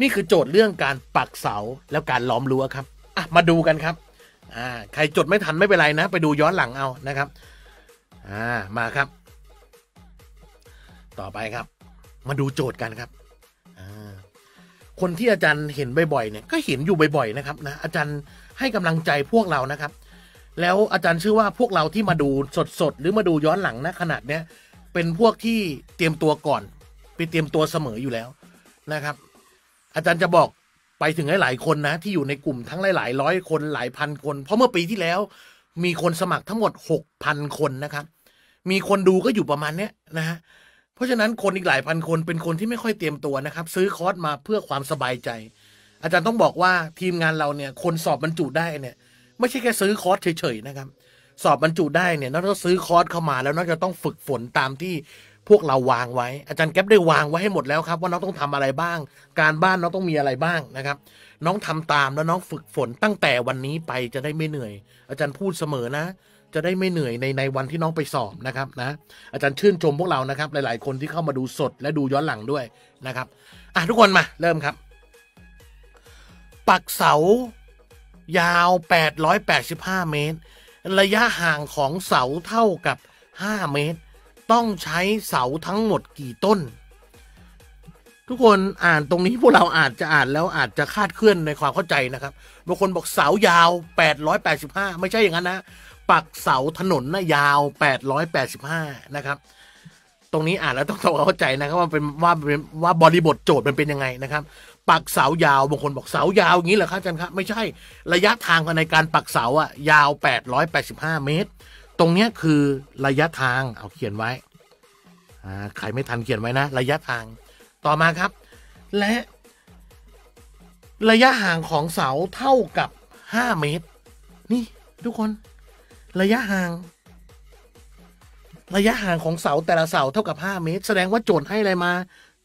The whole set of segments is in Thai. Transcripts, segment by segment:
นี่คือโจทย์เรื่องการปักเสาแล้วการล้อมรั้วครับมาดูกันครับใครจดไม่ทันไม่เป็นไรนะไปดูย้อนหลังเอานะครับมาครับต่อไปครับมาดูโจทย์กันครับคนที่อาจารย์เห็นบ่อยๆเนี่ยก็เห็นอยู่บ่อยๆนะครับนะอาจารย์ให้กำลังใจพวกเรานะครับแล้วอาจารย์เชื่อว่าพวกเราที่มาดูสดๆหรือมาดูย้อนหลังนะขนาดเนี้ยเป็นพวกที่เตรียมตัวก่อนไปเตรียมตัวเสมออยู่แล้วนะครับอาจารย์จะบอกไปถึงหลายๆคนนะที่อยู่ในกลุ่มทั้งหลายๆร้อยคนหลายพันคนเพราะเมื่อปีที่แล้วมีคนสมัครทั้งหมด 6,000 คนนะครับมีคนดูก็อยู่ประมาณเนี้ยนะฮะเพราะฉะนั้นคนอีกหลายพันคนเป็นคนที่ไม่ค่อยเตรียมตัวนะครับซื้อคอร์สมาเพื่อความสบายใจอาจารย์ต้องบอกว่าทีมงานเราเนี่ยคนสอบบรรจุได้เนี่ยไม่ใช่แค่ซื้อคอร์สเฉยๆนะครับสอบบรรจุได้เนี่ยนอกจากซื้อคอร์สเข้ามาแล้วนอกจากต้องฝึกฝนตามที่พวกเราวางไว้อาจารย์แก๊ปได้วางไว้ให้หมดแล้วครับว่าน้องต้องทำอะไรบ้างการบ้านน้องต้องมีอะไรบ้างนะครับน้องทำตามแล้วน้องฝึกฝนตั้งแต่วันนี้ไปจะได้ไม่เหนื่อยอาจารย์พูดเสมอนะจะได้ไม่เหนื่อยในวันที่น้องไปสอบนะครับนะอาจารย์ชื่นชมพวกเรานะครับหลายๆคนที่เข้ามาดูสดและดูย้อนหลังด้วยนะครับทุกคนมาเริ่มครับปักเสายาว885เมตรระยะห่างของเสาเท่ากับ5เมตรต้องใช้เสาทั้งหมดกี่ต้นทุกคนอ่านตรงนี้พวกเราอาจจะอ่านแล้วอาจจะคาดเคลื่อนในความเข้าใจนะครับบางคนบอกเสายาว885ไม่ใช่อย่างนั้นนะปักเสาถนนนะยาว885นะครับตรงนี้อ่านแล้วต้องทำเข้าใจนะครับว่าเป็นว่าบริบทโจทย์มันเป็นยังไงนะครับปักเสายาวบางคนบอกเสายาวอย่างนี้เหรอครับอาจารย์ครับไม่ใช่ระยะทางในการปักเสาอ่ะยาว885เมตรตรงนี้คือระยะทางเอาเขียนไว้ใครไม่ทันเขียนไว้นะระยะทางต่อมาครับและระยะห่างของเสาเท่ากับ5เมตรนี่ทุกคนระยะห่างของเสาแต่ละเสาเท่ากับ5เมตรแสดงว่าโจทย์ให้อะไรมา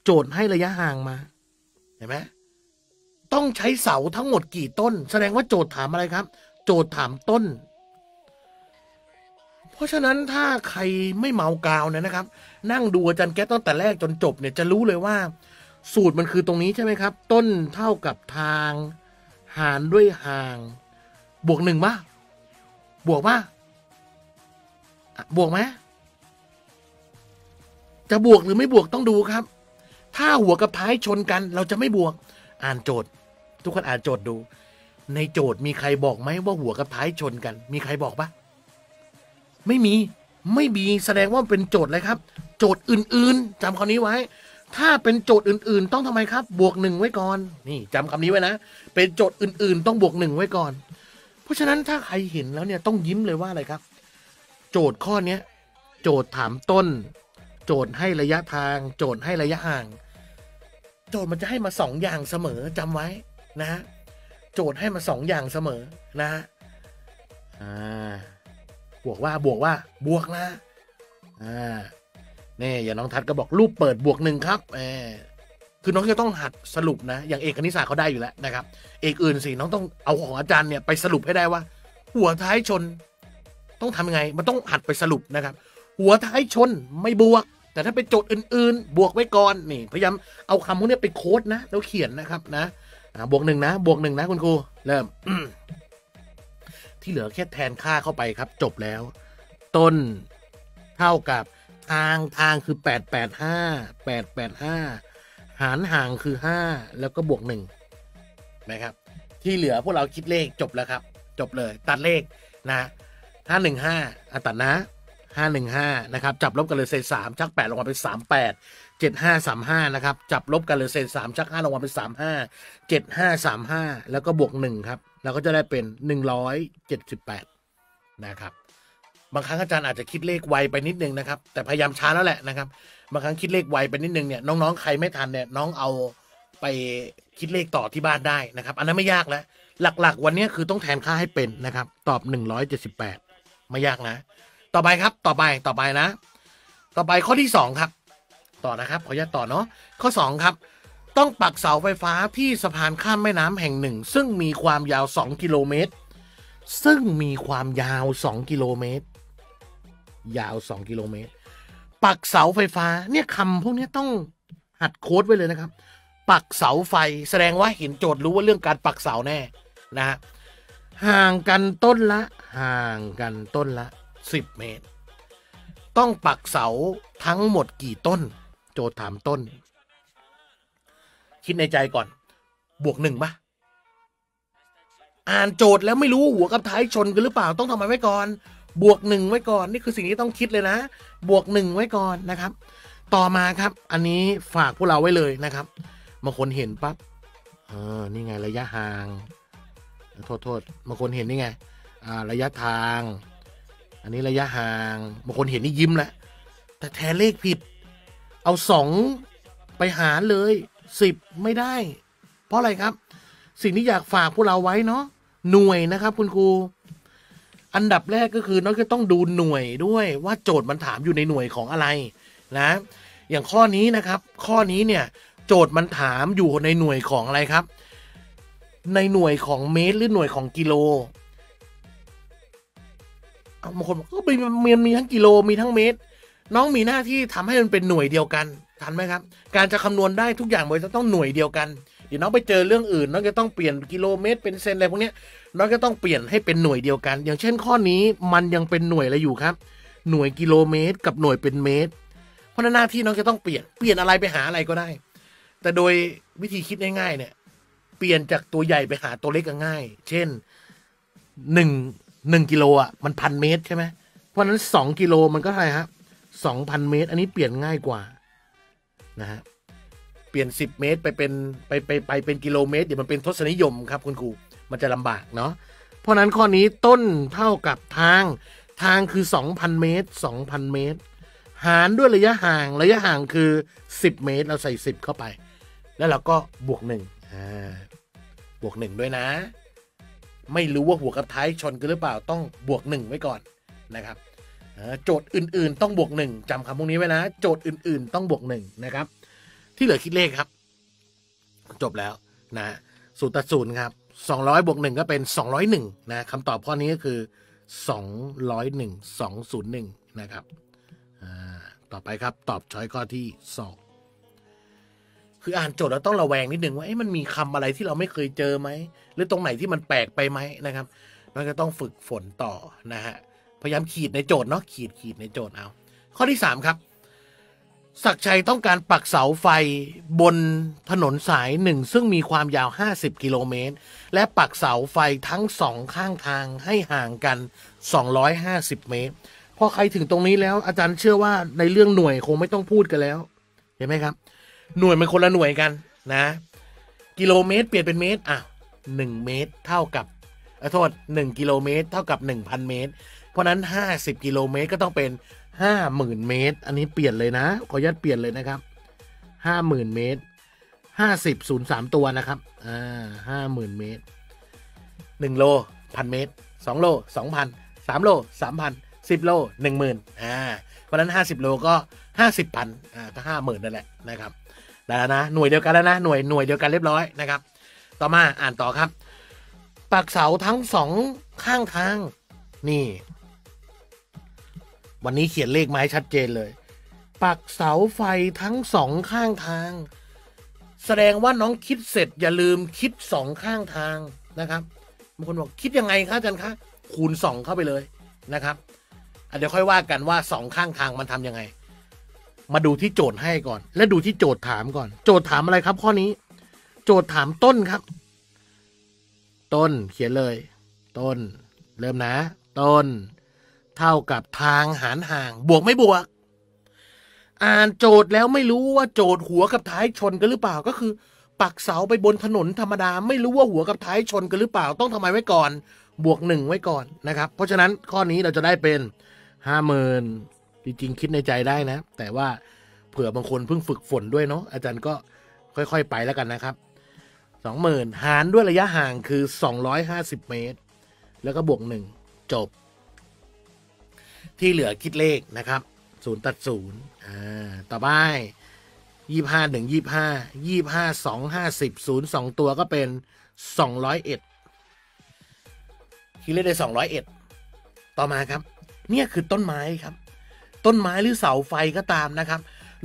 โจทย์ให้ระยะห่างมาเห็นไหมต้องใช้เสาทั้งหมดกี่ต้นแสดงว่าโจทย์ถามอะไรครับโจทย์ถามต้นเพราะฉะนั้นถ้าใครไม่เมากาวเนี่ยนะครับนั่งดูอาจารย์แก๊ปตั้งแต่แรกจนจบเนี่ยจะรู้เลยว่าสูตรมันคือตรงนี้ใช่ไหมครับต้นเท่ากับทางหารด้วยห่างบวกหนึ่งป่ะบวกป่ะบวกไหมจะบวกหรือไม่บวกต้องดูครับถ้าหัวกับท้ายชนกันเราจะไม่บวกอ่านโจทย์ทุกคนอ่านโจทย์ดูในโจทย์มีใครบอกไหมว่าหัวกับท้ายชนกันมีใครบอกป่ะไม่มีแสดงว่าเป็นโจทย์เลยครับโจทย์อื่นๆจำคำนี้ไว้ถ้าเป็นโจทย์อื่นๆต้องทำไมครับบวกหนึ่งไว้ก่อนนี่จำคำนี้ไว้นะเป็นโจทย์อื่นๆต้องบวกหนึ่งไว้ก่อนเพราะฉะนั้นถ้าใครเห็นแล้วเนี่ยต้องยิ้มเลยว่าอะไรครับโจทย์ข้อนี้โจทย์ถามต้นโจทย์ให้ระยะทางโจทย์ให้ระยะห่างโจทย์มันจะให้มา2อย่างเสมอจำไว้นะฮะโจทย์ให้มา2อย่างเสมอนะฮะบวกนะนี่อย่างน้องทัดก็บอกรูปเปิดบวกหนึ่งครับคือน้องจะต้องหัดสรุปนะอย่างเอกคณิตศาสตร์เขาได้อยู่แล้วนะครับเอกอื่นสิน้องต้องเอาของอาจารย์เนี่ยไปสรุปให้ได้ว่าหัวท้ายชนต้องทำยังไงมันต้องหัดไปสรุปนะครับหัวท้ายชนไม่บวกแต่ถ้าไปโจทย์อื่นๆบวกไว้ก่อนนี่พยายามเอาคำพวกนี้ไปโค้ดนะแล้วเขียนนะครับนะบวกหนึ่งนะบวกหนึ่งนะคุณครูเริ่ม ที่เหลือแค่แทนค่าเข้าไปครับจบแล้วต้นเท่ากับทางคือ885หารห่างคือ5แล้วก็บวก1นะครับที่เหลือพวกเราคิดเลขจบแล้วครับจบเลยตัดเลขนะ515ตัดนะ515นะครับจับลบกันเลยเศษ3ชัก8ลงมาเป็น38 7535นะครับจับลบกันเลยเศษ3ชัก5ลงมาเป็น35 7535แล้วก็บวก1ครับเราก็จะได้เป็น178นะครับบางครั้งอาจารย์อาจจะคิดเลขไวไปนิดนึงนะครับแต่พยายามช้าแล้วแหละนะครับบางครั้งคิดเลขไวไปนิดนึงเนี่ยน้องๆใครไม่ทันเนี่ยน้องเอาไปคิดเลขต่อที่บ้านได้นะครับอันนั้นไม่ยากแล้วหลักๆวันนี้คือต้องแทนค่าให้เป็นนะครับตอบ178ไม่ยากนะต่อไปครับต่อไปนะต่อไปข้อที่2ครับต่อนะครับขออนุญาตต่อเนาะข้อ2ครับต้องปักเสาไฟฟ้าที่สะพานข้ามแม่น้ำแห่งหนึ่งซึ่งมีความยาว2กิโลเมตรปักเสาไฟฟ้าเนี่ยคำพวกนี้ต้องหัดโค้ดไว้เลยนะครับ ปักเสาไฟแสดงว่าเห็นโจทย์รู้ว่าเรื่องการปักเสาแน่นะฮะห่างกันต้นละ10 เมตรต้องปักเสาทั้งหมดกี่ต้นโจทย์ถามต้นคิดในใจก่อนบวก1ป่ะอ่านโจทย์แล้วไม่รู้หัวกับท้ายชนกันหรือเปล่าต้องทำไมไว้ก่อนบวก1ไว้ก่อนนี่คือสิ่งที่ต้องคิดเลยนะบวก1ไว้ก่อนนะครับต่อมาครับอันนี้ฝากพวกเราไว้เลยนะครับบางคนเห็นปั๊บนี่ไงระยะห่างโทษบางคนเห็นนี่ไงระยะทางอันนี้ระยะห่างบางคนเห็นนี่ยิ้มแหละแต่แทนเลขผิดเอา2ไปหารเลย10ไม่ได้เพราะอะไรครับสิ่งที่อยากฝากพวกเราไว้เนาะหน่วยนะครับคุณครูอันดับแรกก็คือน้องก็ต้องดูหน่วยด้วยว่าโจทย์มันถามอยู่ในหน่วยของอะไรนะอย่างข้อนี้นะครับข้อนี้เนี่ยโจทย์มันถามอยู่ในหน่วยของอะไรครับในหน่วยของเมตรหรือหน่วยของกิโลบางคนก็มีทั้งกิโลมีทั้งเมตรน้องมีหน้าที่ทำให้มันเป็นหน่วยเดียวกันทันไหมครับการจะคำนวณได้ทุกอย่างมันจะต้องหน่วยเดียวกันเดี๋ยวน้องไปเจอเรื่องอื่นน้องจะต้องเปลี่ยนกิโลเมตรเป็นเซนอะไรพวกนี้น้องก็ต้องเปลี่ยนให้เป็นหน่วยเดียวกันอย่างเช่นข้อนี้มันยังเป็นหน่วยอะไรอยู่ครับหน่วยกิโลเมตรกับหน่วยเป็นเมตรเพราะหน้าที่น้องจะต้องเปลี่ยนอะไรไปหาอะไรก็ได้แต่โดยวิธีคิดง่ายๆเนี่ยเปลี่ยนจากตัวใหญ่ไปหาตัวเล็กง่ายเช่น1กิโลอ่ะมัน1,000 เมตรใช่ไหมเพราะฉะนั้น2กิโลมันก็เท่าไหร่ฮะ2,000 เมตรอันนี้เปลี่ยนง่ายกว่านะฮะเปลี่ยน10 เมตรไปเป็นกิโลเมตรเดี๋ยวมันเป็นทศนิยมครับคุณครูมันจะลำบากเนาะเพราะฉะนั้นข้อนี้ต้นเท่ากับทางคือ2,000 เมตร2,000 เมตรหารด้วยระยะห่างคือ10 เมตรเราใส่10เข้าไปแล้วเราก็บวก1บวก1ด้วยนะไม่รู้ว่าหัวกับท้ายชนกันหรือเปล่าต้องบวก1ไว้ก่อนนะครับโจทย์อื่นๆต้องบวก1จำคำพวกนี้ไว้นะโจทย์อื่นๆต้องบวก1นะครับที่เหลือคิดเลขครับจบแล้วนะสูตรตัดศูนย์ครับ200บวก1ก็เป็น201นะคำตอบข้อนี้ก็คือ201 201นะครับต่อไปครับตอบช้อยข้อที่2คืออ่านโจทย์แล้วต้องระแวงนิดนึงว่ามันมีคำอะไรที่เราไม่เคยเจอไหมหรือตรงไหนที่มันแปลกไปไหมนะครับมันก็ต้องฝึกฝนต่อนะฮะพยายามขีดในโจทย์เนาะขีดในโจทย์เอาข้อที่3ครับศักดิ์ชัยต้องการปักเสาไฟบนถนนสาย1ซึ่งมีความยาว50 กิโลเมตรและปักเสาไฟทั้ง2ข้างทางให้ห่างกัน250 เมตรพอใครถึงตรงนี้แล้วอาจารย์เชื่อว่าในเรื่องหน่วยคงไม่ต้องพูดกันแล้วเห็นไหมครับหน่วยมันคนละหน่วยกันนะกิโลเมตรเปลี่ยนเป็นเมตร1 เมตรเท่ากับโทษ1 กิโลเมตรเท่ากับ 1,000 เมตรเพราะนั้น50 กิโลเมตรก็ต้องเป็น50,000 เมตรอันนี้เปลี่ยนเลยนะขออนุญาตเปลี่ยนเลยนะครับ50,000 เมตร50 03ตัวนะครับ50,000 เมตร1 โล 1,000 เมตร2 โล 2,000 3 โล 3,00010 โล 10,000เพราะนั้น50 โลก็ 50,000 ก็ 50,000 นั่นแหละนะครับได้แล้วนะหน่วยเดียวกันแล้วนะหน่วยเดียวกันเรียบร้อยนะครับต่อมาอ่านต่อครับปักเสาทั้ง2ข้างทางนี่วันนี้เขียนเลขไม้ชัดเจนเลยปักเสาไฟทั้ง2ข้างทางแสดงว่าน้องคิดเสร็จอย่าลืมคิด2ข้างทางนะครับบางคนบอกคิดยังไงคะอาจารย์คะคูณ2เข้าไปเลยนะครับเดี๋ยวค่อยว่ากันว่า2ข้างทางมันทำยังไงมาดูที่โจทย์ให้ก่อนและดูที่โจทย์ถามก่อนโจทย์ถามอะไรครับข้อนี้โจทย์ถามต้นครับต้นเขียนเลยต้นเริ่มนะต้นเท่ากับทางหารห่างบวกไม่บวกอ่านโจทย์แล้วไม่รู้ว่าโจทย์หัวกับท้ายชนกันหรือเปล่าก็คือปักเสาไปบนถนนธรรมดาไม่รู้ว่าหัวกับท้ายชนกันหรือเปล่าต้องทำไมไว้ก่อนบวก1ไว้ก่อนนะครับเพราะฉะนั้นข้อนี้เราจะได้เป็น50,000จริงๆคิดในใจได้นะแต่ว่าเผื่อบางคนเพิ่งฝึกฝนด้วยเนาะอาจารย์ก็ค่อยๆไปแล้วกันนะครับ20,000หารด้วยระยะห่างคือ250 เมตรแล้วก็บวก1จบที่เหลือคิดเลขนะครับ0ตัด0ต่อไป25 1 25 25 2 50 0 2ตัวก็เป็น201คิดเลขได้201ต่อมาครับเนี่ยคือต้นไม้ครับต้นไม้หรือเสาไฟก็ตามนะครับ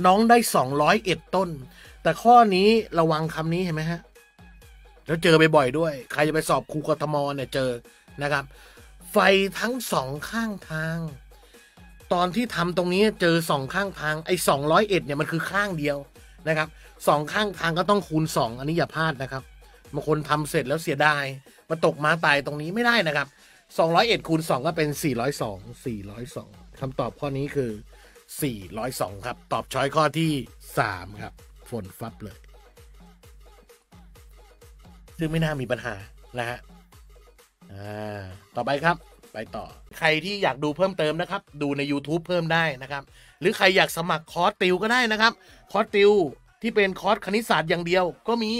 น้องได้201ต้นแต่ข้อนี้ระวังคำนี้เห็นไหมฮะแล้วเจอไปบ่อยด้วยใครจะไปสอบครูกทมเนี่ยเจอนะครับไฟทั้งสองข้างทางตอนที่ทำตรงนี้เจอสองข้างทางไอ้201เนี่ยมันคือข้างเดียวนะครับสองข้างทางก็ต้องคูณ2อันนี้อย่าพลาดนะครับบางคนทำเสร็จแล้วเสียดายมาตกมาตายตรงนี้ไม่ได้นะครับ201คูณ2ก็เป็น402คำตอบข้อนี้คือ402ครับตอบช้อยข้อที่3ครับฝนฟับเลยซึ่งไม่น่ามีปัญหานะฮะต่อไปครับไปต่อใครที่อยากดูเพิ่มเติมนะครับดูใน YouTube เพิ่มได้นะครับหรือใครอยากสมัครคอร์สติวก็ได้นะครับคอร์สติวที่เป็นคอร์สคณิตศาสตร์อย่างเดียวก็มี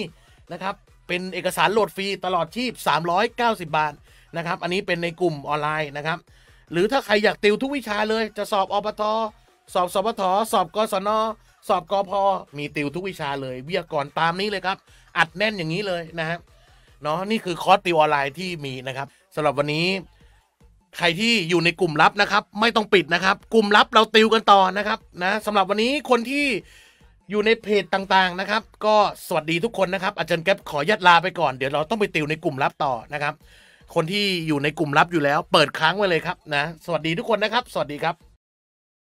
นะครับเป็นเอกสารโหลดฟรีตลอดชีพ390บาทนะครับอันนี้เป็นในกลุ่มออนไลน์นะครับหรือถ้าใครอยากติวทุกวิชาเลยจะสอบอบต.สอบสพท.สอบกศน.สอบกพ.มีติวทุกวิชาเลยวิทยากรตามนี้เลยครับอัดแน่นอย่างนี้เลยนะครับเนาะนี่คือคอร์สติวออนไลน์ที่มีนะครับสำหรับวันนี้ใครที่อยู่ในกลุ่มลับนะครับไม่ต้องปิดนะครับกลุ่มลับเราติวกันต่อนะครับนะสำหรับวันนี้คนที่อยู่ในเพจต่างๆนะครับก็สวัสดีทุกคนนะครับอาจารย์แก๊ปขอยัดลาไปก่อนเดี๋ยวเราต้องไปติวในกลุ่มลับต่อนะครับคนที่อยู่ในกลุ่มลับอยู่แล้วเปิดค้างไว้เลยครับนะสวัสดีทุกคนนะครับสวัสดีครับ